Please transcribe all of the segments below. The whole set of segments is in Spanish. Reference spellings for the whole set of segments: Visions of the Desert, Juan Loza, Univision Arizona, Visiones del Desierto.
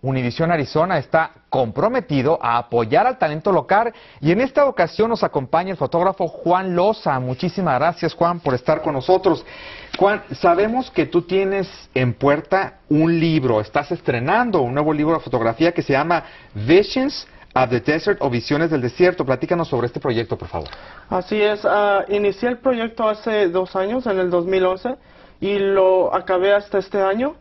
Univision Arizona está comprometido a apoyar al talento local y en esta ocasión nos acompaña el fotógrafo Juan Loza. Muchísimas gracias, Juan, por estar con nosotros. Juan, sabemos que tú tienes en puerta un libro, estás estrenando un nuevo libro de fotografía que se llama Visions of the Desert o Visiones del Desierto. Platícanos sobre este proyecto, por favor. Así es, inicié el proyecto hace 2 años, en el 2011, y lo acabé hasta este año.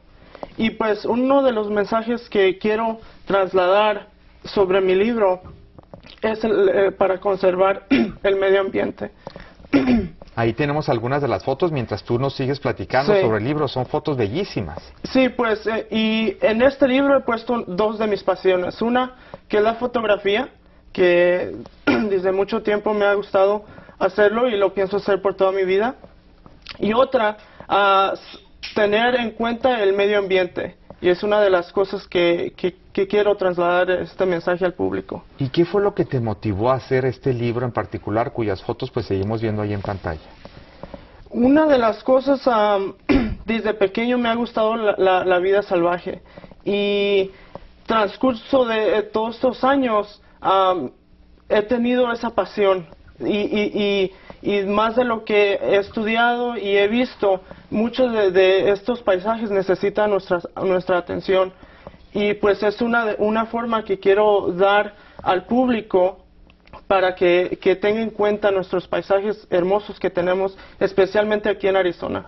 Y pues uno de los mensajes que quiero trasladar sobre mi libro es para conservar el medio ambiente. Ahí tenemos algunas de las fotos mientras tú nos sigues platicando sobre el libro. Son fotos bellísimas. Sí, pues y en este libro he puesto 2 de mis pasiones. Una, que es la fotografía, que desde mucho tiempo me ha gustado hacerlo y lo pienso hacer por toda mi vida. Y otra, tener en cuenta el medio ambiente, y es una de las cosas que quiero trasladar este mensaje al público. ¿Y qué fue lo que te motivó a hacer este libro en particular, cuyas fotos pues seguimos viendo ahí en pantalla? Una de las cosas, desde pequeño me ha gustado la vida salvaje, y transcurso de todos estos años he tenido esa pasión y más de lo que he estudiado y he visto, muchos de estos paisajes necesitan nuestra atención, y pues es una forma que quiero dar al público para que tenga en cuenta nuestros paisajes hermosos que tenemos, especialmente aquí en Arizona.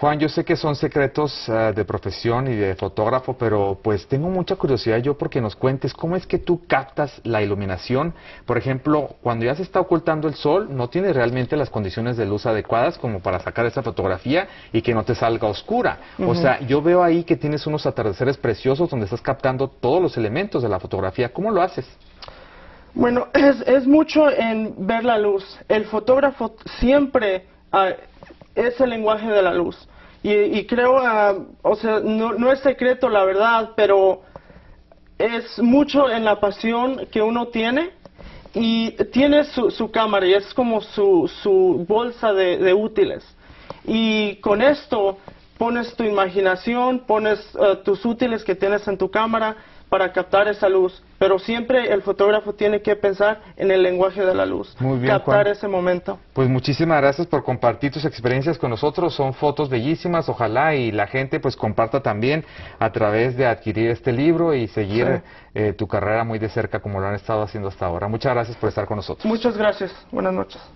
Juan, yo sé que son secretos de profesión y de fotógrafo, pero pues tengo mucha curiosidad yo porque nos cuentes cómo es que tú captas la iluminación. Por ejemplo, cuando ya se está ocultando el sol, no tienes realmente las condiciones de luz adecuadas como para sacar esa fotografía y que no te salga oscura. O sea, yo veo ahí que tienes unos atardeceres preciosos donde estás captando todos los elementos de la fotografía. ¿Cómo lo haces? Bueno, es mucho en ver la luz. El fotógrafo siempre es el lenguaje de la luz, y creo, o sea, no es secreto la verdad, pero es mucho en la pasión que uno tiene, y tiene su cámara, y es como su bolsa de útiles, y con esto pones tu imaginación, pones tus útiles que tienes en tu cámara para captar esa luz, pero siempre el fotógrafo tiene que pensar en el lenguaje de la luz. Muy bien, captar Juan, ese momento. Pues muchísimas gracias por compartir tus experiencias con nosotros. Son fotos bellísimas, ojalá y la gente pues comparta también a través de adquirir este libro y seguir tu carrera muy de cerca como lo han estado haciendo hasta ahora. Muchas gracias por estar con nosotros. Muchas gracias, buenas noches.